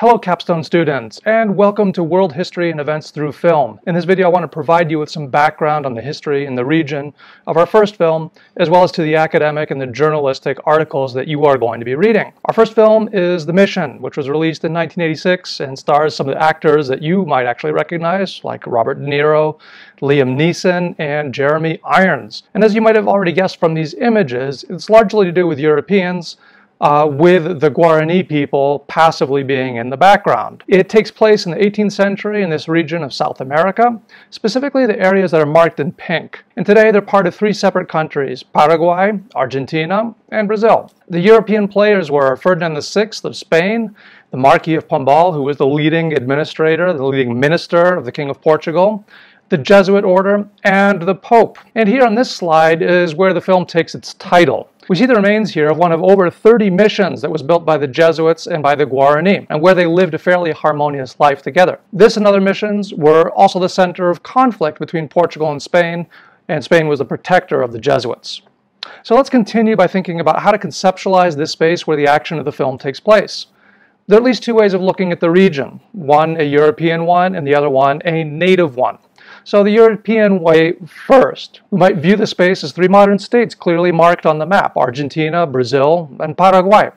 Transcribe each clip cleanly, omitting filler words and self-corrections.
Hello Capstone students, and welcome to World History and Events Through Film. In this video I want to provide you with some background on the history and the region of our first film, as well as to the academic and the journalistic articles that you are going to be reading. Our first film is The Mission, which was released in 1986 and stars some of the actors that you might actually recognize, like Robert De Niro, Liam Neeson, and Jeremy Irons. And as you might have already guessed from these images, it's largely to do with Europeans, with the Guaraní people passively being in the background. It takes place in the 18th century in this region of South America, specifically the areas that are marked in pink. And today they're part of three separate countries, Paraguay, Argentina, and Brazil. The European players were Ferdinand VI of Spain, the Marquis of Pombal, who was the leading administrator, the leading minister of the King of Portugal, the Jesuit order, and the Pope. And here on this slide is where the film takes its title. We see the remains here of one of over 30 missions that was built by the Jesuits and by the Guarani, and where they lived a fairly harmonious life together. This and other missions were also the center of conflict between Portugal and Spain was the protector of the Jesuits. So let's continue by thinking about how to conceptualize this space where the action of the film takes place. There are at least two ways of looking at the region, one a European one and the other one a native one. So the European way first. We might view the space as three modern states clearly marked on the map, Argentina, Brazil, and Paraguay.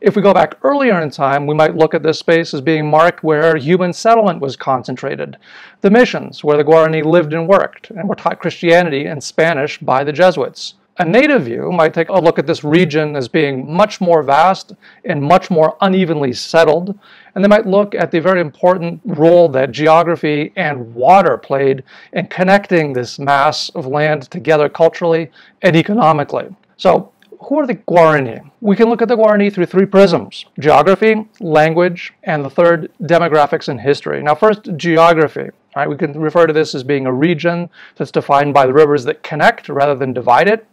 If we go back earlier in time, we might look at this space as being marked where human settlement was concentrated. The missions, where the Guarani lived and worked, and were taught Christianity and Spanish by the Jesuits. A native view might take a look at this region as being much more vast and much more unevenly settled, and they might look at the very important role that geography and water played in connecting this mass of land together culturally and economically. So, who are the Guarani? We can look at the Guarani through three prisms: geography, language, and the third, demographics and history. Now first, geography. Right, we can refer to this as being a region that's defined by the rivers that connect rather than divide it,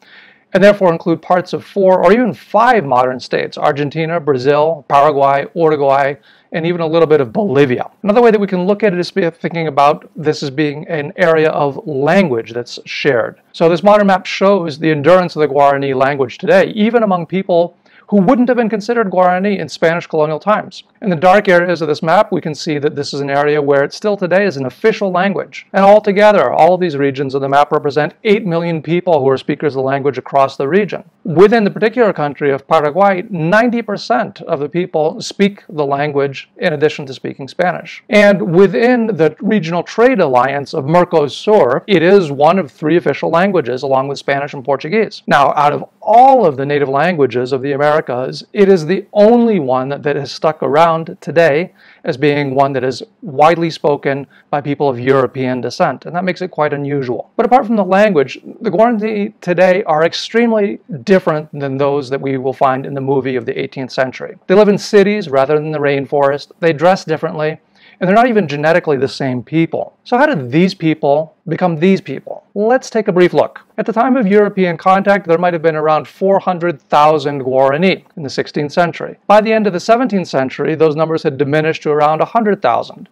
and therefore include parts of four or even five modern states, Argentina, Brazil, Paraguay, Uruguay, and even a little bit of Bolivia. Another way that we can look at it is thinking about this as being an area of language that's shared. So this modern map shows the endurance of the Guarani language today, even among people who wouldn't have been considered Guarani in Spanish colonial times. In the dark areas of this map, we can see that this is an area where it still today is an official language. And altogether, all of these regions of the map represent 8 million people who are speakers of the language across the region. Within the particular country of Paraguay, 90% of the people speak the language in addition to speaking Spanish. And within the regional trade alliance of Mercosur, it is one of three official languages along with Spanish and Portuguese. Now, out of all of the native languages of the Americas, it is the only one that has stuck around today as being one that is widely spoken by people of European descent, and that makes it quite unusual. But apart from the language, the Guarani today are extremely different than those that we will find in the movie of the 18th century. They live in cities rather than the rainforest, they dress differently, and they're not even genetically the same people. So how did these people become these people? Let's take a brief look. At the time of European contact, there might have been around 400,000 Guarani in the 16th century. By the end of the 17th century, those numbers had diminished to around 100,000.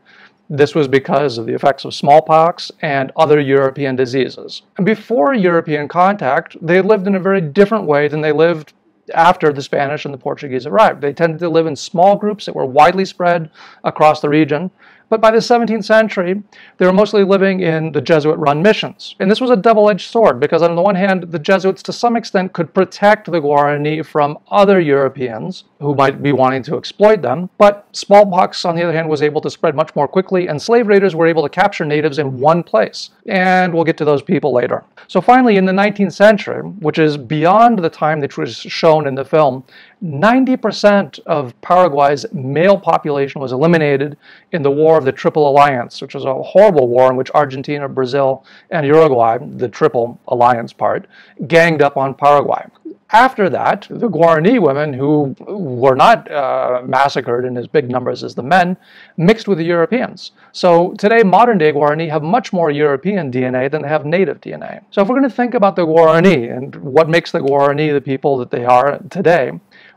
This was because of the effects of smallpox and other European diseases. And before European contact, they lived in a very different way than they lived after the Spanish and the Portuguese arrived. They tended to live in small groups that were widely spread across the region, but by the 17th century, they were mostly living in the Jesuit-run missions. And this was a double-edged sword, because on the one hand, the Jesuits to some extent could protect the Guarani from other Europeans who might be wanting to exploit them, but smallpox, on the other hand, was able to spread much more quickly, and slave raiders were able to capture natives in one place. And we'll get to those people later. So finally, in the 19th century, which is beyond the time that was shown in the film, 90% of Paraguay's male population was eliminated in the War of the Triple Alliance, which was a horrible war in which Argentina, Brazil, and Uruguay, the Triple Alliance part, ganged up on Paraguay. After that, the Guarani women, who were not massacred in as big numbers as the men, mixed with the Europeans. So today, modern-day Guarani have much more European DNA than they have native DNA. So if we're going to think about the Guarani and what makes the Guarani the people that they are today,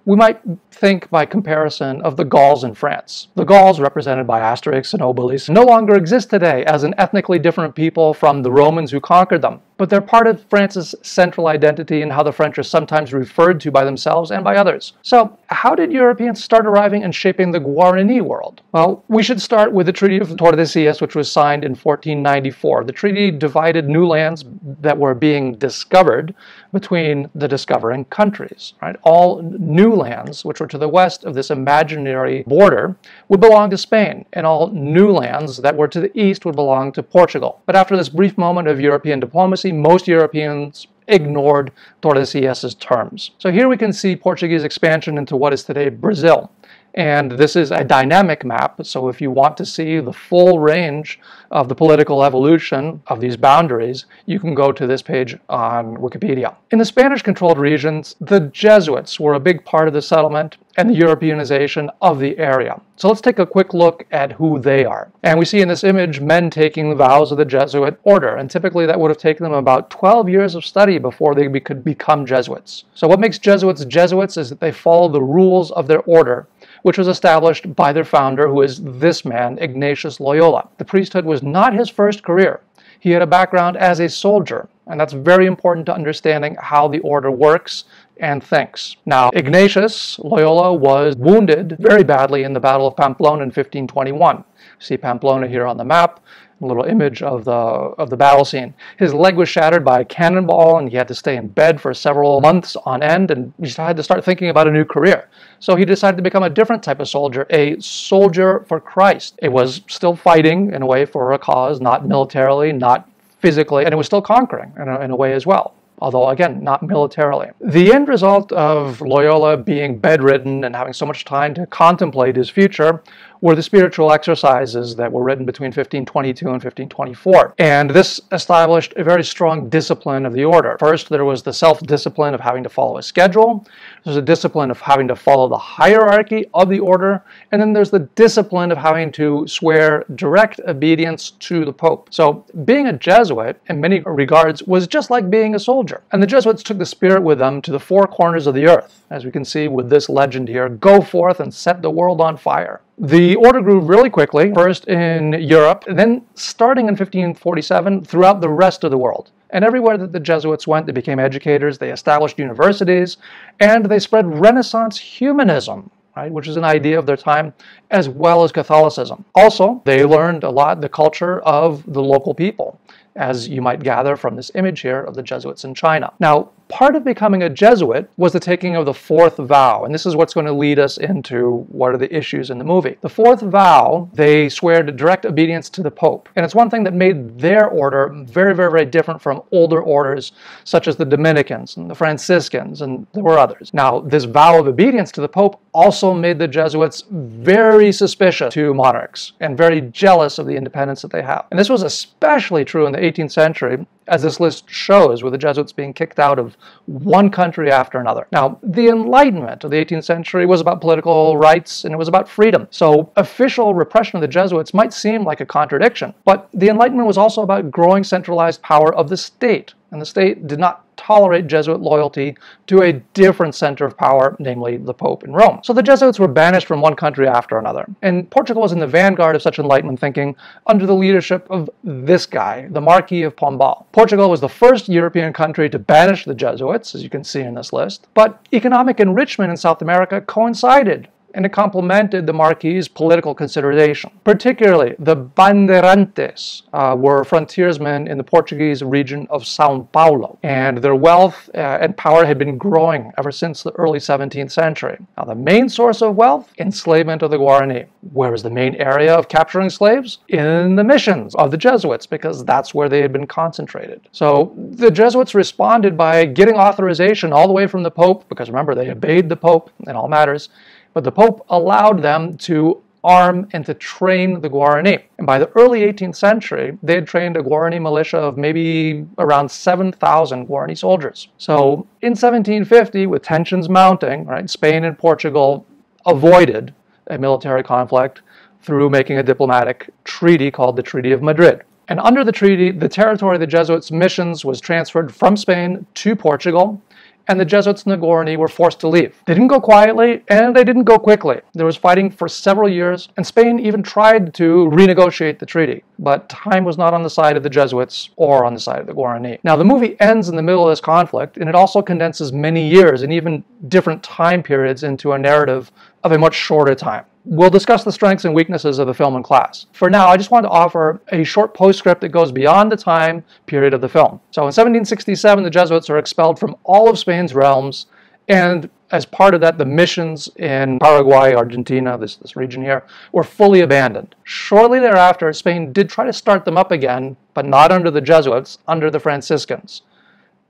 We might think by comparison of the Gauls in France. The Gauls, represented by asterisks and obelisks, no longer exist today as an ethnically different people from the Romans who conquered them, but they're part of France's central identity and how the French are sometimes referred to by themselves and by others. So, how did Europeans start arriving and shaping the Guarani world? Well, we should start with the Treaty of Tordesillas, which was signed in 1494. The treaty divided new lands that were being discovered between the discovering countries, right? All new lands, which were to the west of this imaginary border, would belong to Spain, and all new lands that were to the east would belong to Portugal. But after this brief moment of European diplomacy, most Europeans ignored Tordesillas's terms. So here we can see Portuguese expansion into what is today Brazil. And this is a dynamic map, so if you want to see the full range of the political evolution of these boundaries, you can go to this page on Wikipedia. In the Spanish-controlled regions, the Jesuits were a big part of the settlement and the Europeanization of the area. So let's take a quick look at who they are. And we see in this image men taking the vows of the Jesuit order, and typically that would have taken them about 12 years of study before they could become Jesuits. So what makes Jesuits Jesuits is that they follow the rules of their order, which was established by their founder, who is this man, Ignatius Loyola. The priesthood was not his first career. He had a background as a soldier, and that's very important to understanding how the order works and thinks. Now, Ignatius Loyola was wounded very badly in the Battle of Pamplona in 1521. See Pamplona here on the map, a little image of the battle scene. His leg was shattered by a cannonball, and he had to stay in bed for several months on end, and he had to start thinking about a new career. So he decided to become a different type of soldier, a soldier for Christ. It was still fighting, in a way, for a cause, not militarily, not physically, and it was still conquering, in a way, as well. Although, again, not militarily. The end result of Loyola being bedridden and having so much time to contemplate his future were the spiritual exercises that were written between 1522 and 1524. And this established a very strong discipline of the order. First, there was the self-discipline of having to follow a schedule. There's a discipline of having to follow the hierarchy of the order. And then there's the discipline of having to swear direct obedience to the Pope. So being a Jesuit, in many regards, was just like being a soldier. And the Jesuits took the spirit with them to the four corners of the earth, as we can see with this legend here, "Go forth and set the world on fire." The order grew really quickly, first in Europe, then starting in 1547 throughout the rest of the world. And everywhere that the Jesuits went, they became educators, they established universities, and they spread Renaissance humanism, right, which is an idea of their time, as well as Catholicism. Also, they learned a lot the culture of the local people, as you might gather from this image here of the Jesuits in China. Now, part of becoming a Jesuit was the taking of the fourth vow, and this is what's going to lead us into what are the issues in the movie. The fourth vow, they swear to direct obedience to the Pope, and it's one thing that made their order very, very, very different from older orders such as the Dominicans and the Franciscans, and there were others. Now, this vow of obedience to the Pope also made the Jesuits very suspicious to monarchs and very jealous of the independence that they have. And this was especially true in the 18th century, as this list shows, with the Jesuits being kicked out of one country after another. Now, the Enlightenment of the 18th century was about political rights, and it was about freedom. So official repression of the Jesuits might seem like a contradiction, but the Enlightenment was also about growing centralized power of the state, and the state did not tolerate Jesuit loyalty to a different center of power, namely the Pope in Rome. So the Jesuits were banished from one country after another, and Portugal was in the vanguard of such Enlightenment thinking under the leadership of this guy, the Marquis of Pombal. Portugal was the first European country to banish the Jesuits, as you can see in this list, but economic enrichment in South America coincided, and it complemented the Marquis's political consideration. Particularly, the Bandeirantes were frontiersmen in the Portuguese region of Sao Paulo, and their wealth and power had been growing ever since the early 17th century. Now, the main source of wealth? Enslavement of the Guaraní. Where was the main area of capturing slaves? In the missions of the Jesuits, because that's where they had been concentrated. So the Jesuits responded by getting authorization all the way from the Pope, because remember, they obeyed the Pope in all matters, but the Pope allowed them to arm and to train the Guarani. And by the early 18th century, they had trained a Guarani militia of maybe around 7,000 Guarani soldiers. So in 1750, with tensions mounting, right, Spain and Portugal avoided a military conflict through making a diplomatic treaty called the Treaty of Madrid. And under the treaty, the territory of the Jesuits' missions was transferred from Spain to Portugal, and the Jesuits in the Guaraní were forced to leave. They didn't go quietly, and they didn't go quickly. There was fighting for several years, and Spain even tried to renegotiate the treaty, but time was not on the side of the Jesuits or on the side of the Guaraní. Now, the movie ends in the middle of this conflict, and it also condenses many years and even different time periods into a narrative of a much shorter time. We'll discuss the strengths and weaknesses of the film in class. For now, I just wanted to offer a short postscript that goes beyond the time period of the film. So in 1767, the Jesuits are expelled from all of Spain's realms, and as part of that, the missions in Paraguay, Argentina, this region here, were fully abandoned. Shortly thereafter, Spain did try to start them up again, but not under the Jesuits, under the Franciscans.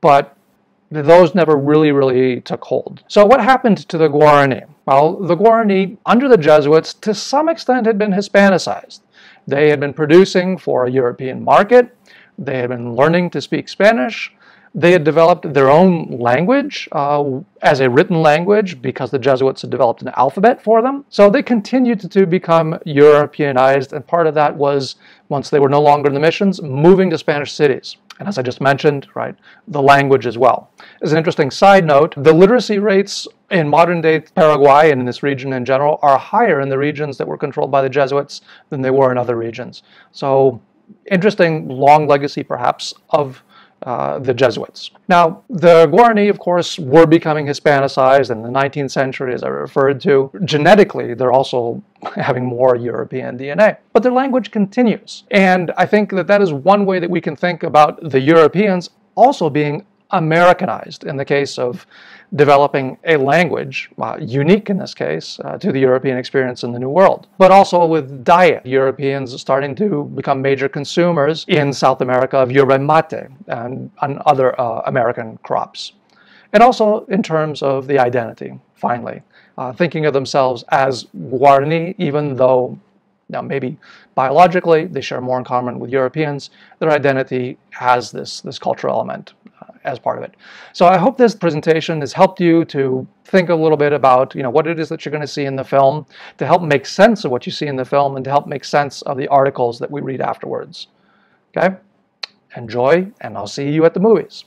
But those never really took hold. So what happened to the Guaraní? Well, the Guaraní, under the Jesuits, to some extent had been Hispanicized. They had been producing for a European market. They had been learning to speak Spanish. They had developed their own language as a written language because the Jesuits had developed an alphabet for them. So they continued to become Europeanized, and part of that was, once they were no longer in the missions, moving to Spanish cities. And as I just mentioned, right, the language as well. As an interesting side note, the literacy rates in modern-day Paraguay and in this region in general are higher in the regions that were controlled by the Jesuits than they were in other regions. So, interesting long legacy, perhaps, of the Jesuits. Now, the Guaraní, of course, were becoming Hispanicized in the 19th century, as I referred to. Genetically, they're also having more European DNA. But their language continues. And I think that that is one way that we can think about the Europeans also being Americanized in the case of developing a language, unique in this case, to the European experience in the New World. But also with diet, Europeans starting to become major consumers in South America of yerba mate and other American crops. And also in terms of the identity, finally, thinking of themselves as Guaraní, even though now, maybe biologically, they share more in common with Europeans. Their identity has this cultural element as part of it. So I hope this presentation has helped you to think a little bit about, you know, what it is that you're going to see in the film, to help make sense of what you see in the film, and to help make sense of the articles that we read afterwards. Okay? Enjoy, and I'll see you at the movies.